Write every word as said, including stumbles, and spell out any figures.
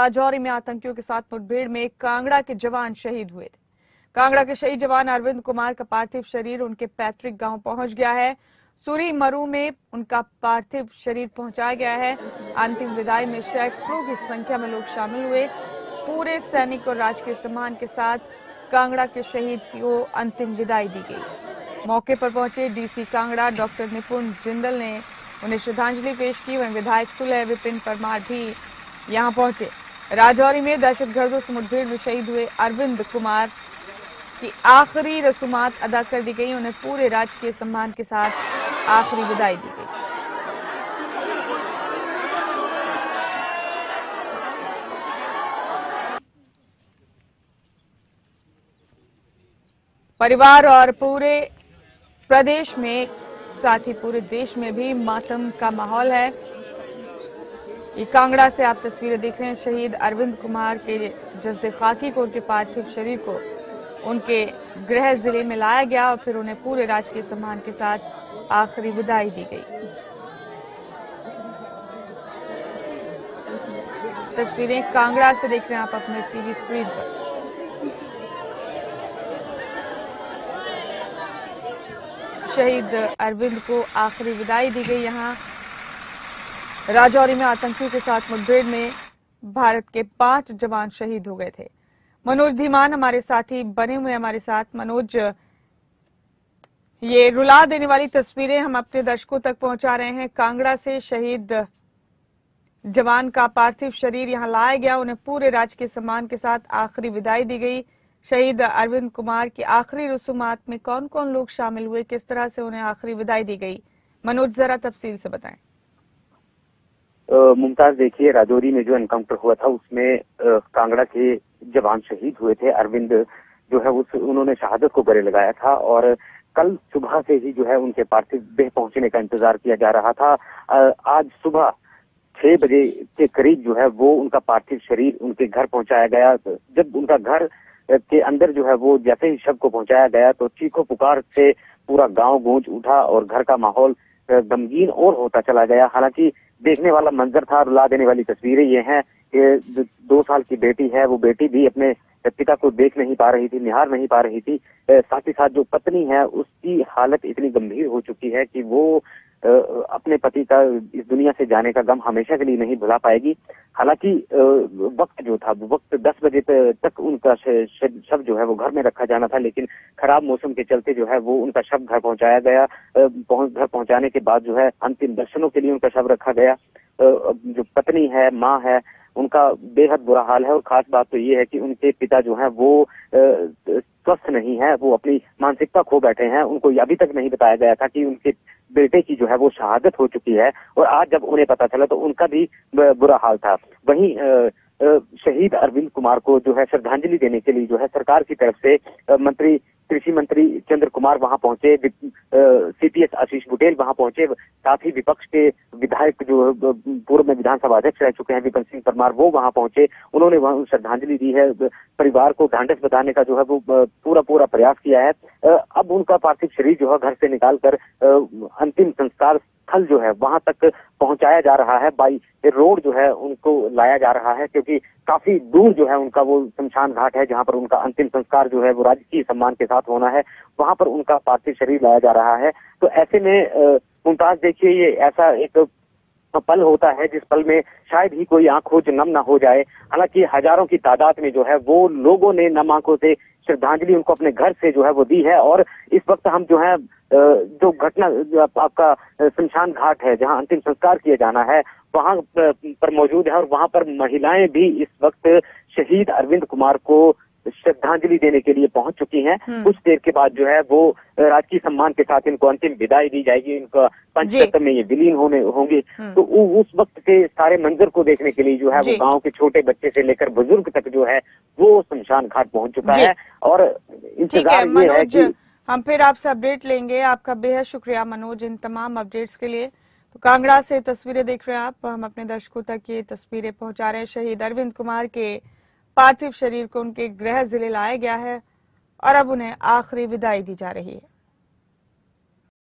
राजौरी में आतंकियों के साथ मुठभेड़ में कांगड़ा के जवान शहीद हुए थे। कांगड़ा के शहीद जवान अरविंद कुमार का पार्थिव शरीर उनके पैतृक गांव पहुंच गया है। सूरी मरू में उनका पार्थिव शरीर पहुंचाया गया है। अंतिम विदाई में सैकड़ों की संख्या में लोग शामिल हुए। पूरे सैनिक और राजकीय सम्मान के साथ कांगड़ा के शहीद को अंतिम विदाई दी गई। मौके पर पहुंचे डीसी कांगड़ा डॉक्टर निपुण जिंदल ने उन्हें श्रद्धांजलि पेश की। वहीं विधायक सुलह विपिन परमार भी यहां पहुंचे। राजौरी में दहशतगर्दों से मुठभेड़ में शहीद हुए अरविंद कुमार की आखिरी रसूमात अदा कर दी गई। उन्हें पूरे राजकीय सम्मान के साथ आखिरी विदाई दी गई। परिवार और पूरे प्रदेश में, साथ ही पूरे देश में भी मातम का माहौल है। ये कांगड़ा से आप तस्वीरें देख रहे हैं। शहीद अरविंद कुमार के जस्दे खाकी को, उनके पार्थिव शरीर को उनके गृह जिले में लाया गया और फिर उन्हें पूरे राजकीय सम्मान के साथ आखिरी विदाई दी गई। तस्वीरें कांगड़ा से देख रहे हैं आप अपने टीवी स्क्रीन पर। शहीद अरविंद को आखिरी विदाई दी गई। यहाँ राजौरी में आतंकियों के साथ मुठभेड़ में भारत के पांच जवान शहीद हो गए थे। मनोज धीमान हमारे साथी बने हुए हमारे साथ। मनोज, ये रुला देने वाली तस्वीरें हम अपने दर्शकों तक पहुंचा रहे हैं। कांगड़ा से शहीद जवान का पार्थिव शरीर यहाँ लाया गया। उन्हें पूरे राजकीय सम्मान के साथ आखिरी विदाई दी गई। शहीद अरविंद कुमार की आखिरी रसूमात में कौन कौन लोग शामिल हुए, किस तरह से उन्हें आखिरी विदाई दी गई, मनोज जरा तफसील से बताएं। मुमताज, देखिए राजौरी में जो एनकाउंटर हुआ था उसमें कांगड़ा के जवान शहीद हुए थे। अरविंद जो है उस उन्होंने शहादत को गले लगाया था और कल सुबह से ही जो है उनके पार्थिव देह पहुंचने का इंतजार किया जा रहा था। आज सुबह छह बजे के करीब जो है वो उनका पार्थिव शरीर उनके घर पहुंचाया गया। जब उनका घर के अंदर जो है वो जैसे ही शव को पहुंचाया गया तो चीखों पुकार से पूरा गांव गूंज उठा और घर का माहौल गमगीन और होता चला गया। हालांकि देखने वाला मंजर था। रुला देने वाली तस्वीरें ये हैं कि दो साल की बेटी है, वो बेटी भी अपने पिता को देख नहीं पा रही थी, निहार नहीं पा रही थी। साथ ही साथ जो पत्नी है उसकी हालत इतनी गंभीर हो चुकी है कि वो अपने पति का इस दुनिया से जाने का गम हमेशा के लिए नहीं भुला पाएगी। हालांकि वक्त जो था, वक्त दस बजे तक उनका शव जो है वो घर में रखा जाना था, लेकिन खराब मौसम के चलते जो है वो उनका शव घर पहुंचाया गया। घर पहुंचाने के बाद जो है अंतिम दर्शनों के लिए उनका शव रखा गया। जो पत्नी है, माँ है, उनका बेहद बुरा हाल है और खास बात तो ये है कि उनके पिता जो है वो स्वस्थ नहीं है, वो अपनी मानसिकता खो बैठे हैं। उनको अभी तक नहीं बताया गया था कि उनके बेटे की जो है वो शहादत हो चुकी है और आज जब उन्हें पता चला तो उनका भी बुरा हाल था। वहीं शहीद अरविंद कुमार को जो है श्रद्धांजलि देने के लिए जो है सरकार की तरफ से मंत्री कृषि मंत्री चंद्र कुमार वहां पहुंचे, सीपीएस आशीष बुटेल वहां पहुंचे, साथ ही विपक्ष के विधायक जो पूर्व में विधानसभा अध्यक्ष रह चुके हैं विपिन सिंह परमार वो वहां पहुंचे। उन्होंने वहां श्रद्धांजलि दी है। परिवार को ढांढस बंधाने का जो है वो पूरा पूरा प्रयास किया है। अब उनका पार्थिव शरीर जो है घर से निकालकर अंतिम संस्कार स्थल जो है वहां तक पहुंचाया जा रहा है। बाई रोड जो है उनको लाया जा रहा है क्योंकि काफी दूर जो है उनका वो शमशान घाट है जहां पर उनका अंतिम संस्कार जो है वो राजकीय सम्मान के साथ होना है। वहां पर उनका पार्थिव शरीर लाया जा रहा है। तो ऐसे में मुमताज, देखिए ये ऐसा एक पल होता है जिस पल में शायद ही कोई आंख खोज नम ना हो जाए। हालांकि हजारों की तादाद में जो है वो लोगों ने नम आंखों से श्रद्धांजलि उनको अपने घर से जो है वो दी है। और इस वक्त हम जो है जो घटना जो आपका शमशान घाट है जहां अंतिम संस्कार किया जाना है वहां पर मौजूद है और वहां पर महिलाएं भी इस वक्त शहीद अरविंद कुमार को श्रद्धांजलि देने के लिए पहुंच चुकी हैं। कुछ देर के बाद जो है वो राजकीय सम्मान के साथ इनको अंतिम विदाई दी जाएगी। इनका पंचतत्व में ये विलीन होने होंगे। तो उस वक्त के सारे मंजर को देखने के लिए जो है वो गांव के छोटे बच्चे से लेकर बुजुर्ग तक जो है वो शमशान घाट पहुंच चुका है और इंतजार ये है कि हम फिर आपसे अपडेट लेंगे। आपका बेहद शुक्रिया मनोज इन तमाम अपडेट्स के लिए। तो कांगड़ा से तस्वीरें देख रहे हैं आप, हम अपने दर्शकों तक ये तस्वीरें पहुंचा रहे हैं। शहीद अरविंद कुमार के पार्थिव शरीर को उनके गृह जिले लाया गया है और अब उन्हें आखिरी विदाई दी जा रही है।